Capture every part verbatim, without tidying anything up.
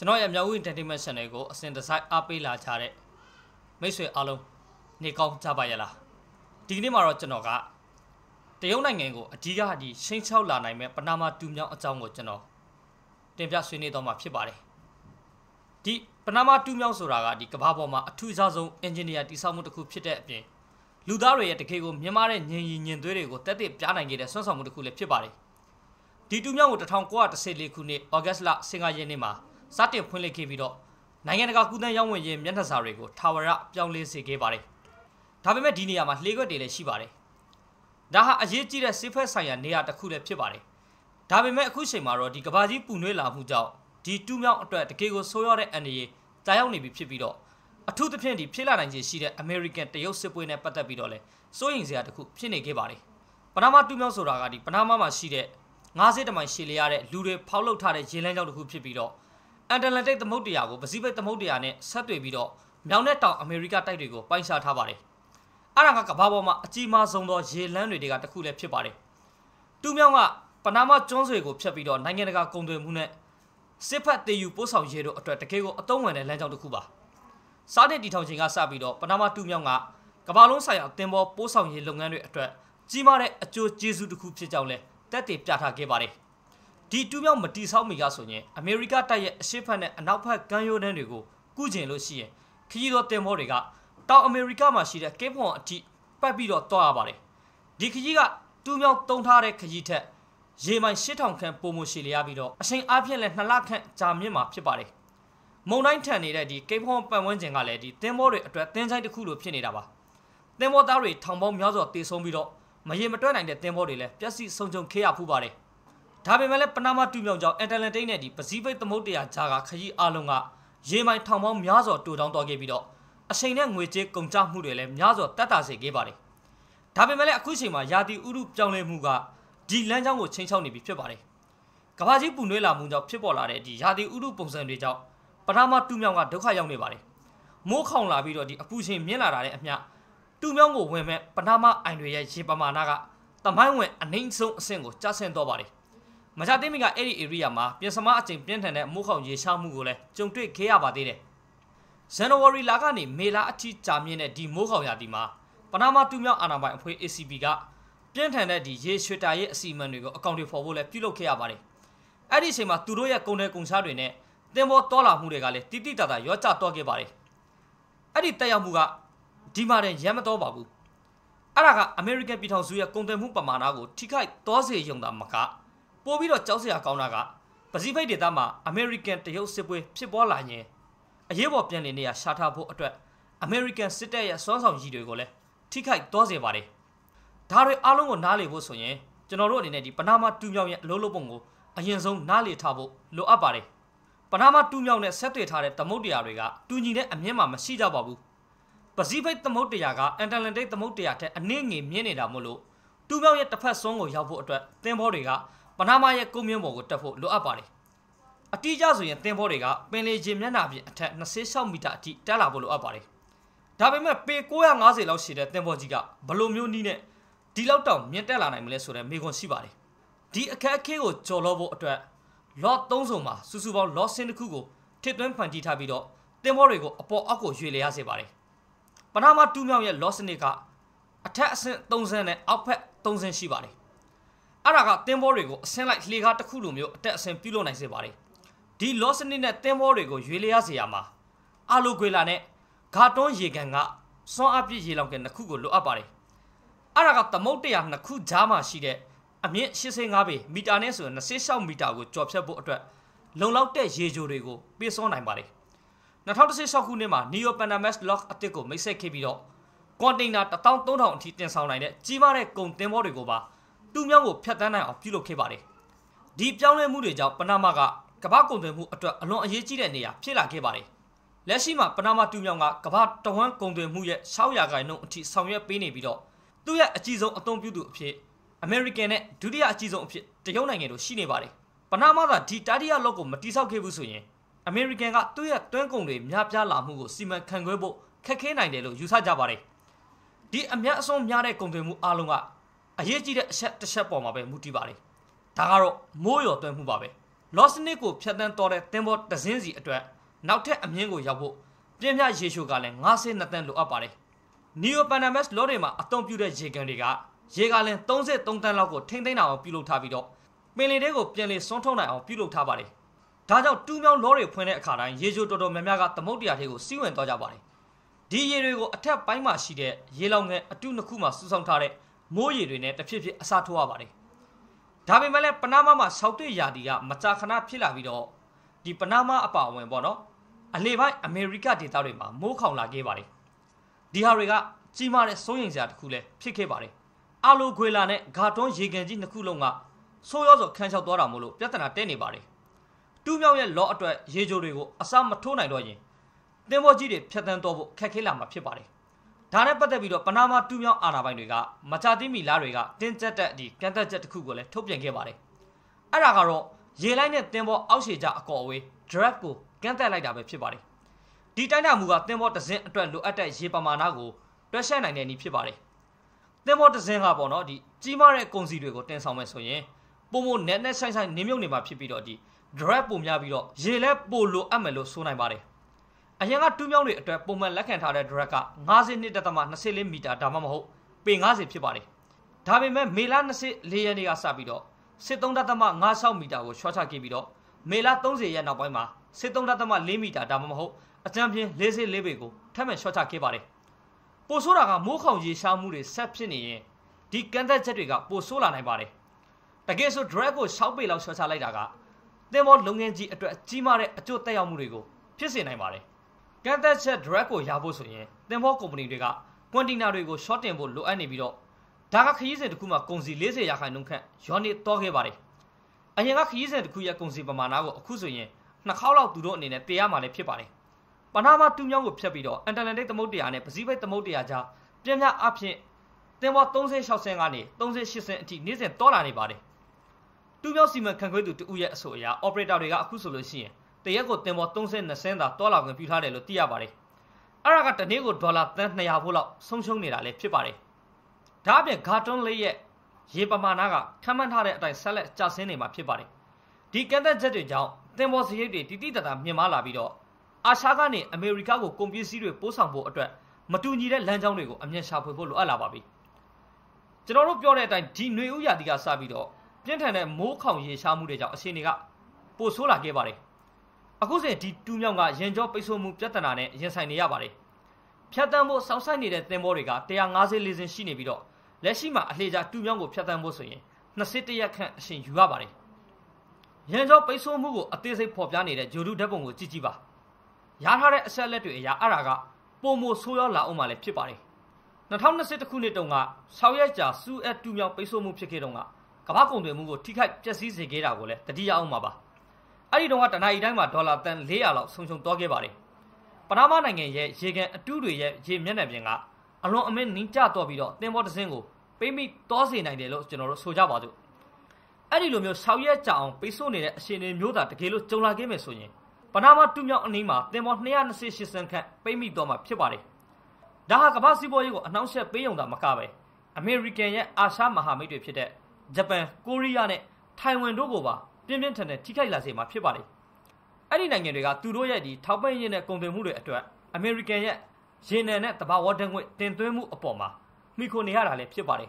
entertainment channel ko asin dasai aapei la cha de maitswe aalong ne kaung cha ba ya la di ni ma ro chano ka tayong naingen ko adhiga di chain chhaw la nai mae panama tu myaw a chaung ko chano tin pya swei ne taw ma phit ba de di panama tu myaw so ra ga di kaba paw ma athu ja song engineer ti saw mu takku phit de a pyin lu da ro ye takei ko myanmar de nyin yin nyin twei de ko tat tit pya nain ke de swan saw mu takku le phit ba de di tu myaw ko nineteen thirty-four khu ne august la fifteen yin ne ma Saturday, Punle Kibido, Nayanaga Kudan Yamu Yem Yanazarego, Tawara, Piangle Segabare. Tabame Dinia, Lego de Shibare. Daha Ajiti, the Sifa Saya near the Kule Pibare. Tabame Kusemaro, the Gabazi Punuela Mujao, the two mount at the Kego Soyore and the Dione Bipibido. A two to twenty Pilan and Jesse, American Teosepo in a Patabidole, so in the Ku, Pine Gabare. Panama to Melsoragadi, Panama Shide, Nazi de Machiliare, Lude, Paulo Tare, Jelena to Kupibido. And then take the Modiago, Pacific the Modiane, Saturday Bido, Downetown, America Tarigo, Paisa Tabare. Aranga Babama, Chima Zondo, J. Landry got the cool chipare. Two Myanga, Panama Johnsego, Chapido, Nanganaga Condo Mune, Sepat de Uposa Jero, Atratego, Atongan, and Land on the Cuba. Saturday Ditoja Sabido, Panama Two Myanga, Cabalon Saya, Tembo, Posa Yelongani Atrat, Chimare, a Chu Jesu to Cupchale, Tati Pata Gebare. D two Miao Matisa Migasone, America Taya, Shepane, and Alpa Ganyo Nenego, Gujin Lucie, Kido Temoriga, Tao America Machida, Capon, T. Pabido Toabare. Dikiga, two Miao Tontare Kajita, Jeman Shiton can Pomo Shiliabido, a Saint Apian and Nalakan, Jamima Pibare. Monine Tanida, Capon Pamanjanga Lady, Temori, Tenzai the Kulu Pinidaba. Demodari, Tambo Miazo, Tesombido, Mayamatan and the Temorile, Jesse Sonjon Kea Pubare. Tabimele Panama to Myoja, entertained the Pacific the Motia Jaga, Kaji Alunga, Jemai Tamon Miazo to Don Dogebido, a Saint which Gongja Mudele, Miazo, Tatase Gabari. Tabimele Kushima, Yadi Uru Jangle Muga, D. Lanjan would change only be Pibari. Kawazi Punela Munda Pibolare, the Yadi Uru Ponsan Rejao, Panama to Myanga, Doka Yonibari. Mokong Labido, the Apuzi Miela and Mia, two Myango women, Panama and Ria Jibamanaga, Tamayan and Ninson Single, just and Dobari. Majademiga Eri Iriama, Piasama Chim Piantanet, Mokong Yesamugule, Jungtwe Keabadire. Sanawari Lagani, Mela Chi Chamine di Mokong Yadima, Panama to Mia Anaba, Esibiga, Piantanet di Yeshutaye Simanugo, accounted for Wole, Pilo Keabari. Adisima Turoya Kone Consadine, Demo Tola Muregale, Titita Yocha Togebari. Aditayamuga, Dimare Yamato Babu. Araga, American Pitanzuya Conde Mupamanago, Tikai Tose Yonga Maka. Pobido Chelsea Kaunaga, Pacific Dama, American Teosepwe, Pibolanye, a Yabo Pianinia Shatapo Atwet, American City Sons of Gidogole, Tikai Doze Vare. Tare Alongo Nali Bosone, General Rodinedi, Panama Two Young Lolo Bongo, a Yenzon Nali Tabo, Lo Abare. Panama Two Young Septare, Tamodiaga, Tunine and Yama Masida Babu. Pacific the Motiaga, and Alandate the Motiate, and Ningi Mienida Molo. Two Young at the first song of Yabo Atwet, Temoriga. Panama ye kumye mogo tapo lo apare. Ati jazo ye temporega penle jimyana bi atta twenty-six mita ati tala bo lo apare. Dabeme pe nine fifty law shi de tempoji ga blo myo ni ne di law taw myen tat la nai mle so de megon shi pare. Di akhat akhe ko jaw lo bo atwat lot three som ma su su baw lot sin taku ko thit twin phan ti tha bi do tempore ko apaw ak ko ywe le ya se pare. Panama two myaw ye lot sin ne ka athat asin three zero ne ak phat three zero shi pare. Araga Temborego, send like Liga Takulumio, that's in Pilonizebari. D. Lawson in a Temborego, Yuliasiama. Alu Guilane, Carton Yeganga, Son Api Yelong and Nakugo Luabari. Araga the Motia and Naku Jama Shide, a mere Shisangabi, Mitanesu and the Sisha Mitago, Jobsa Botra, Lolaute Yejorego, Bison Ibari. Natasa Kunema, Neo Panamas Lock Article, Mesa Kibido. Contain that the town don't on Titan sound like that, Jimare Con Temborego. Two young Piatana of Pilo Kebari. Deep down and Mudija, Panamaga, Cabaco de Mu attract along Yetiania, Pila Kebari. Lessima, Panama two younger, Cabat, Tawan, Conde Muya, Sauyaga, no, T. Samuel Benevido. Do ya a cheese on a don't do pit. American, do ya a cheese on pit, the Yonango, Shinebari. Panama, T. Tadia Loco, Matisa Kebusune. American got do ya Twankonde, Miapia Lamugo, Sima Kanguebo, Kakena de Yusajabari. The Amiason Yare Conde Mu Alunga. A year did set the shop on my mutibari. Tagaro, Moyo to Mubabe. Lost Nico Piatan Torre Tembo Tazinzi Atware, now take Amingo Yabo, Premier Jesugalen, Nase Natan Lu Apare. Neo Panamas Lorema, Atompuda Jegariga, Jegalen, Tonze, Tontan Lago, Tendana or Pilo Tavido, Melidego, Pianle Santona or Pilo Tabare. Tajo two mil lorry pointed Kara, Yejo Dodo Memaga, the Modiago, Sue and Dojabare. Diego attacked by Mashide, Yelong, Atunakuma, Susan Tare, Moyerine, the fifty Asatuabare. Tabi Male Panama South Yadia, Matakana Pilavido, Di Panama Apa when Bono, Aleva America de Tarima, Mokaula Gabari. Diariga, Jimare Soyinza Kule, Pikebari. Alu Guelane, Gaton Jiganji Nakulonga, Soyozo Kansha Dora Mulu, Piatana Denibari. Two million law to Yejorigo, Asam Matona Doye. Demojide Piatantovo, Kakilama Pibari. Tarepatevido Panama two million Arabiga, Matadimi Lariga, Tentata di Cantajet Kugole, Topian Gabari. Aragaro, Yelane Demo Ausija Akaway, Draco, Cantalida Pibari. Ditana Muga Demo the Zen to look at Jipamanago, Drashana Nani Pibari. Demo the Zen Habono, the Jimare Consigo Tensaman Soye, Bomo Nene Sansa Nimunima Pibidodi, Drapo Yavido, Jelep Bolo Amelo Sunaibari. A younger two million to a woman like an other draca, Nazi Nidatama, Nasili Mita Damamo, being as a pibari. Tabime Milan Nasi Leania Sabido, Seton Datama, Nasau Mita, or Shota Gibido, Melatonzi Yanabama, Seton Datama Limita Damamo, a champion Lazy Lebego, Taman Shota Gibari. Posura Mokoji Shamuri Sepsini, Dick Ganda Jetriga, Posula Nibari. The Gaso Drago shall be Lao Shota Ladaga. They want Lungenji at Timare at Jotea Murigo, Pissy Nibari. Ganta said Draco Yabosoye, then walk company rega, pointing out to go short and bolo and bido. Dagaki isn't Kuma Konzi Lazy Yakanunka, Johnny Togibari. A Yaki isn't Kuya Konzi Bamanago, Kuzoye, Nakala to don't need a Piamale Pipari. Panama two young Pibido, and then the Modiane, Pacific the Modiaja, Jemna Apsi, then what Tonze shall send Annie, Tonze she sent Tignis and Tola anybody. Two young seamen can go to Uya Soya, operate out Rega Kusolosien. The Yago Demo Tonsen Nasenda Dollar and Putare Lotiabari. Aragat the Nego Dollar Tent Nayavola, Somsung Nirale Pipari. Tabi Carton Laye, Yepamanaga, Kamantare, and Salad Jasinima Pipari. Dicanda Jetuja, then was here the Tita Mimala Bido. Ashagani, America will compute zero Posambo address, Matuni Lanjanigo, and Yashapolo Alababi. General Pioret and Tinuya Diga Sabido, Gentleman Mokau Yeshamuja, Siniga, Posola Gabari. Acuse did two young Yenjo Peso Mupiatane, Yensaniabare. Piatambo, Southside needed Demoriga, they are Nazi Liz and Shinibido. Leshima, Leja, two young Piatambosoye, Nasetia can sing Yabare. Yenjo Peso Mugo, Atese Popiani, Jodu Debongo, Jijiba. Yahare sell letter to Araga, Pomo Soyola Omale Pipari. Natana set Kunetonga, Saoyaja, Su at two young Peso Mupicedonga, Kabakon de Mugo, Tika, Jessie Geragole, the Dia Omaba. I don't want an idea dollar than lay out some doggy body. Panama again, she can do yet, Jim Yanabinga. Along a man ninja tobido, then what a single. Pay me tossing ideal, General Sojabadu. I didn't know Sawyer Town, Pesoni, she named Yoda, the Kilo Jola Gamesoni. Panama to Mount Nima, then what Nian says and can pay me Doma Pibari. Dahakabasi boy announced Bayonda Macabe. American yet Asa Mahamid Pide. Japan, Korean, Taiwan Dogova. Tikalazima Pibari. I didn't get to Royadi, Tabayan at Condemuru at American yet, Jeanette about what then with Tentemu Opoma, Miko Niara Pibari.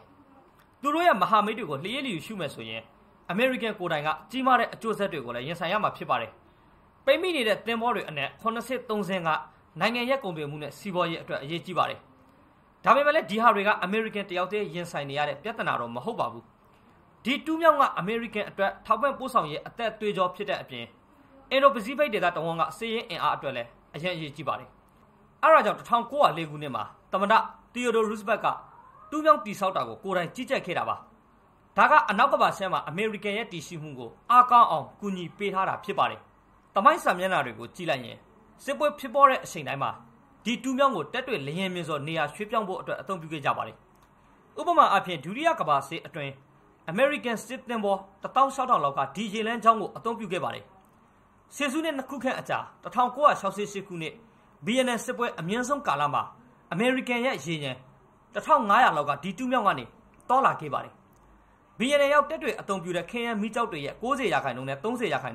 Duroya Mahamedigo, Lily Shumasoye, American Kodanga, Timare at Josephico, Yesayama Pibari. By meaning that Demori and Conaset Tonzenga, Nangayakombe Mun, Siboy at Yetibari. Tabimele Dihariga, American Teote, Yensaniare, Piatanaro, Mahobabu. The two young American attract Taban Poson yet attacked to a job at Pien. And opposite that one saying and artwell, a young Jibari. Araja to Tankoa Legunema, Tamada, Theodore Roosevelt, two young Tisautago, Koran Chicha Keraba. Taga Anakaba Sema, American Yeti Shimungo, Aka on Kuni Pehara Pibari. Tamai Samyanarigo, Chilanye, Sepo Pibore Sainama. The two young would tattoo Lehemis or near Shipyambo to Atombuke Jabari. Obama appeared to Riakaba say a train. American State Temple, the town shot on Loka, D J Lanjango, a Tompu Gabari. Sezunan Kukata, the town coa shall say Sikune, B N S Sepway, a Mianson Kalama, American Yet Junior, the town Naya Loka, D two Yangani, Tola Gabari. B N A ရောက်တက်တွေအ သုံး ပြုတဲ့ခင်းရန်မိကျောက်တွေရဲ့ ninety percent နဲ့ thirty percent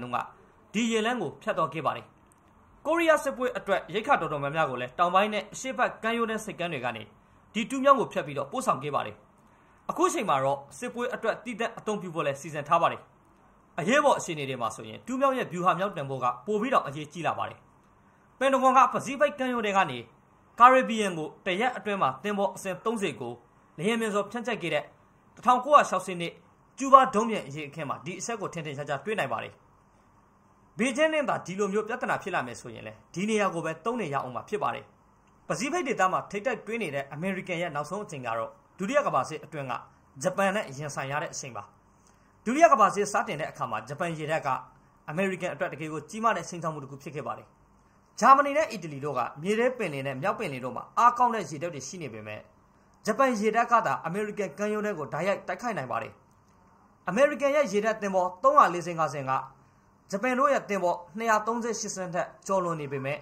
ကကိုရီးယားစစ်ပွဲအတွက်ရိက္ခာတော်တော်များများကိုလည်းတောင်ပိုင်းနဲ့အရှေ့ဘက်ကမ်းရိုးတန်းစစ်ကမ်းတွေကနေဒီတူမြောက်ကိုဖျက်ပြီးတော့ပို့ဆောင်ခဲ့ပါတယ်အခုချိန်မှာတော့စစ်ပွဲအတွက်တည်တဲ့ nineteen oh seven နှစ်ကျူဘာဒုံးပြန်အရေးအခင်းမှာဒီအဆက်ကိုထင်းထင်းရှားရှားတွေ့နိုင်ပါတယ်ဘီဂျင်းနဲ့သာဒီလိုမျိုးပြဿနာဖြစ်လာမယ်ဆိုရင်လေဒီနေရာကိုပဲသုံးနေရအောင်မှာဖြစ်ပါတယ်ပစီဖိတ်ဒေသမှာထိတိုက်တွင်းနေတဲ့ ဂျပန်ရေတပ်ကသာအမေရိကန်ကန်ယုံတွေကိုဓာတ်ရိုက်တိုက်ခိုက်နိုင်ပါတယ်အမေရိကန်ရဲ့ရေတပ်သင်္ဘောthree hundred forty-six ကျော်လွန်နေပေမဲ့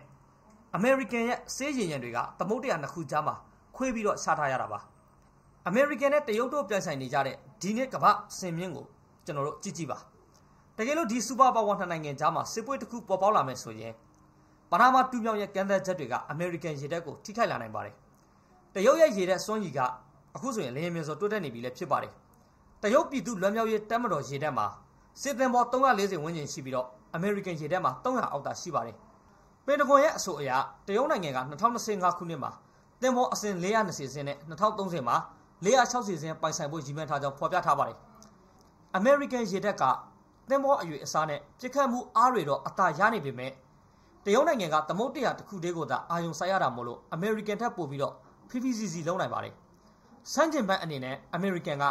အမေရိကန်ရဲ့အစေးရင်ရန်တွေကတမုတ်တရာနှစ်ခုကြားမှာခွဲပြီးတော့ချထားရတာပါအမေရိကန်နဲ့တရုတ်တို့ပြန့်ဆိုင်နေကြတဲ့ဒီနှစ်ကမ္ဘာစင်မြင့်ကိုကျွန်တော်တို့ကြည့်ကြည့်ပါတကယ်လို့ဒီစူပါပါဝါနှစ်နိုင်ငံကြားမှာစစ်ပွဲတစ်ခုပေါ်ပေါက်လာမယ်ဆိုရင်ပနာမာတူမြောင်ရဲ့ကန်သက်ချက်တွေက အခုဆိုရင်လေယာဉ်မျိုးဆိုတိုးတက်နေပြီလည်းဖြစ်ပါတယ်တရုတ်ရဲ့ရေတပ်စွမ်းရည်ကအခုဆိုရင်တရုတ်ပြည်သူလွတ်မြောက်ရေးတပ်မတော်ရေတပ်မှာစစ်သင်္ဘော three hundred forty ဝန်းကျင်ရှိပြီးတော့အမေရိကန်ရေတပ်မှာ three hundred အောက်တာရှိပါတယ်ပင်တဂွန်ရဲ့အဆိုအရတရုတ်နိုင်ငံက twenty twenty-five ခုနှစ်မှာသင်္ဘောအစင် four hundred twenty စင်းနဲ့ twenty thirty မှာ four hundred sixty စင်းပိုင်ဆိုင်ဖို့ရည်မှန်းထားကြောင်းဖော်ပြထားပါတယ်အမေရိကန်ရေတပ်ကသင်္ဘောအရွယ်အစားနဲ့ပြစ်ခတ်မှုအားတွေတော့အသာရနေပေမဲ့ တရုတ်နိုင်ငံကတမုတ်တရာတစ်ခုတည်းကိုသာအာရုံစိုက်ရတာမို့လို့အမေရိကန်ထက်ပိုပြီးတော့ဖိဖိစီစီလုံးနိုင်ပါတယ်စမ်းကျင်ဘက်အနေနဲ့အမေရိကန်က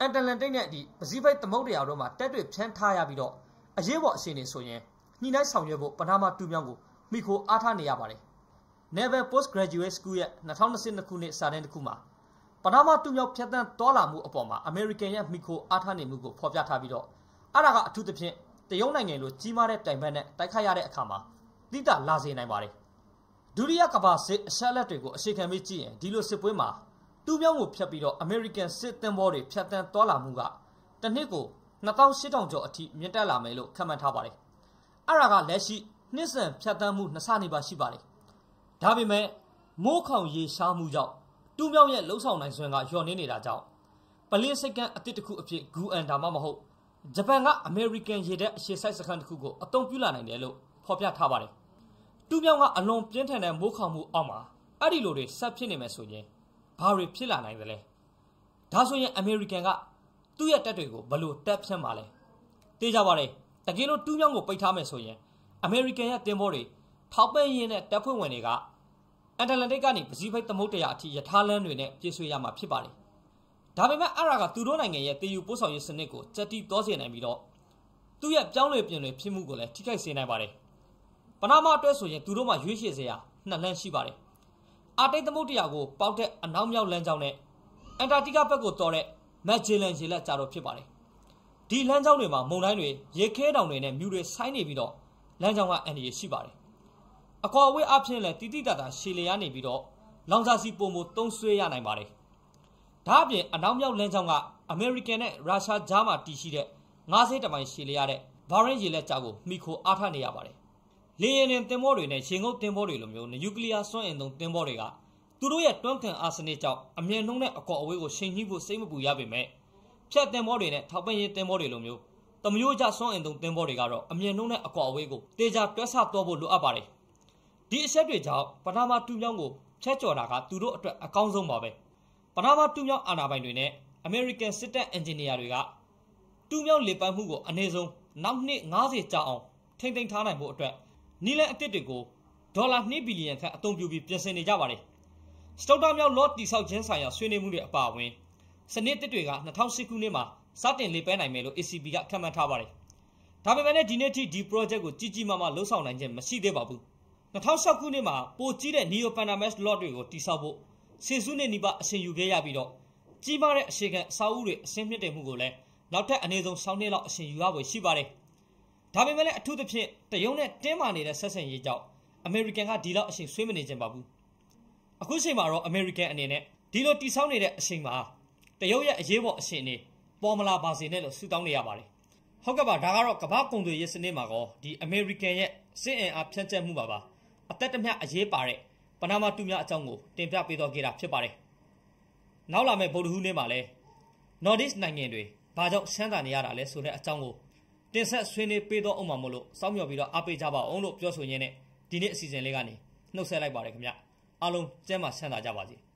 အတ္တလန်တိတ်နဲ့ဒီပစိဖိတ်သမုတ်တရာတို့မှာတက်တွေ့ဖြန့်ထားရပြီးတော့အရေးပေါ်အခြေအနေဆိုရင်ညှိနှိုင်းဆောင်ရွက်ဖို့ပနာမာတူမြောင်ကို Naval Postgraduate School ရဲ့ twenty oh six နှစ်ခုနှစ်စာတမ်းတစ်ခုမှာပနာမာတူမြောင်ဖြတ်သန်းသွားလာမှုအပေါ်မှာအမေရိကန်ရဲ့မိခိုအားထားနေမှုကိုဖော်ပြထားပြီးတော့အဲ့ဒါကအထူးသဖြင့် တရုတ်နိုင်ငံလိုကြီးမားတဲ့တိုင်ပတ်နဲ့တိုက်ခိုက်ရတဲ့အခါမှာတိတလာစေနိုင်ပါတယ်ဒုတိယကမ္ဘာစစ်အဆက်လက်တွေကိုအရှိခံပြီးကြည့်ရင်ဒီလိုစစ်ပွဲမှာတူမြောက်ကိုဖျက်ပြီးတော့အမေရိကန်စစ်သင်္ဘောတွေဖျက်ဆီးသွားလာမှုကတစ်နှစ်ကို twenty-eight hundred ကျော်အထိမြင့်တက်လာမယ်လို့ခန့်မှန်းထားပါတယ်အဲ့ဒါကလက်ရှိနှစ်စဉ်ဖျက်ဆီးမှု ဂျပန်ကအမေရိကန်ရေတပ်အရှေ့ဆိုင်စခန်းတစ်ခုကိုအသုံးပြုလာနိုင်တယ်လို့ဖော်ပြထားပါတယ်တူမြောင်ကအလွန်ပြင်းထန်တဲ့မိုးခေါင်မှုအောက်မှာအဲ့ဒီလိုတွေဆက်ဖြစ်နေမယ်ဆိုရင်ဘာတွေဖြစ်လာနိုင်သလဲဒါဆိုရင်အမေရိကန်ကသူ့ရဲ့တပ်တွေကိုဘယ်လိုတပ်ဖြန့်မှာလဲသိကြပါရယ်တကယ်လို့တူမြောင်ကိုပိတ်ထားမယ်ဆိုရင်အမေရိကန်ရဲ့တင်ဘောတွေထောက်ပံ့ရင်းနဲ့တပ်ဖွဲ့ဝင်တွေကအတ္တလန်တိတ်ကနေပစိဖိတ်သမုဒ္ဒရာအထိရထားလမ်းတွေနဲ့ပြေးဆွေးရမှာဖြစ်ပါတယ် ဒါပေမဲ့အဲ့ဒါကသူတို့နိုင်ငံရဲ့တည်ယူပို့ဆောင်ရေးစနစ်ကိုကြက်တီးတောစေနိုင်ပြီးတော့သူ့ရဲ့ကြောင်းလွှဲပြင်တွေဖြစ်မှုကိုလည်းထိခိုက်စေနိုင်ပါတယ်ပနာမာအတွက်ဆိုရင်သူတို့မှာရွေးချယ်စရာနှစ်လမ်းရှိပါတယ်အာတိတ်သမုဒ္ဒရာကိုပေါက်တဲ့အနောက်မြောက်လမ်းကြောင်းနဲ့အန်တာတိကဘက်ကိုတော်တဲ့မက်ဂျီလန်ရေလက်ကြားတို့ဖြစ်ပါတယ်ဒီလမ်းကြောင်းတွေမှာမုန်တိုင်းတွေရေခဲတောင်တွေနဲ့မြူတွေဆိုင်းနေပြီးတော့လမ်းကြောင်းကအန္တရာယ်ရှိပါတယ်အကွာအဝေးအပြင် နောက်မြောက်လမ်းကြောင်းကအမေရိကန်နဲ့ရုရှားကြားမှာတည်ရှိတဲ့ငါးစိတ်တပိုင်းရှည်လျားတဲ့ဘာရင်ရေလက်ကြားကိုမှီခိုအားထားနေရပါတယ်လေယာဉ်နဲ့တင်မောတွေနဲ့ရေငုပ်တင်မေတွေလိုမျိုးနျူကလီးယားစွမ်းအင်သုံးတင်မေတွေကသူတို့ရဲ့တွန်းခံအားစနစ်ကြောင့်အမြန်နှုန်းနဲ့အကွာအဝေးကိုတေချာတွက်ဆသွားဖို့လိုအပ်ပါတယ်ဒီအချက်တွေကြောင့်ပနာမာတူမြောင်ကိုဖျက်ကျော်တာကသူတို့အတွက်အကောင်းဆုံးပါပဲ ပနာမာတူမြောင်အာဏာပိုင်တွေနဲ့အမေရိကန်စစ်တပ်အင်ဂျင်နီယာတွေကတူမြောင်ကိုလေပန်းမှုကိုအနည်းဆုံးနောက်နှစ် fifty ကျော်အောင်ထိမ့်သိမ်းထားနိုင်ဖို့အတွက်နည်းလန်းအသစ်တွေကိုဒေါ်လာ two billion ခန့်အသုံးပြုပြီးပြင်ဆင်နေကြပါတယ်စတောက်တာမြောင်လော့တည်ဆောက်ခြင်းဆိုင်ရာဆွေးနွေးမှုတွေအပါအဝင် စနစ်တစ်တွေက twenty oh six ခုနှစ်မှာစတင်လေပန်းနိုင်မယ်လို့ A C B ကခန့်မှန်းထားပါတယ်ဒါပေမဲ့ဒီနေ့ထိဒီ project ကိုကြီးကြီးမားမားလှုပ်ဆောင်နိုင်ခြင်းမရှိသေးပါဘူး twenty oh six ခုနှစ်မှာပိုကြီးတဲ့ Neo Panamax lot တွေကိုတည်ဆောက်ဖို့ဆယ်စုနှစ်နီးပါးအရှင်ယူခဲ့ရပြီးတော့ ကြီးမားတဲ့အရှိကအဆောက်အဦတွေအဆင့်မြင့်တဲ့မှုကိုလည်းနောက်ထပ်အနည်းဆုံး two thousand လောက်အရှင်ယူရဖို့ရှိပါတယ်ဒါပေမဲ့လည်းအထူးသဖြင့်တရုတ်နဲ့တင်းမာနေတဲ့ဆက်ဆံရေးကြောင့်အမေရိကန်ကဒီလောက်အရှင်ဆွေးမနေခြင်းပါဘူးအခုချိန်မှာတော့အမေရိကန်အနေနဲ့ဒီလိုတိဆောက်နေတဲ့အရှင်မှာတရုတ်ရဲ့အရေးပေါ်အရှင်တွေ formula basinello suitable yabari. Hogaba Dagaro Kabakundu Yesinemago, the American yet, say a Penta Mubaba. Atatamia Ajepare, Panama Tumia Tango, Tempia Pido Gira Chepare. Now la me Boduhune Male. Nodis Nangendwe, Bajo Santa Niara Lesure Atango. Tensa Swene Pido Omamolo, Samuel Pido Ape Java, Ono Josuyene, Dinet Season Legani. No Selai Barekamia. Alone, Gemma Santa Javazi.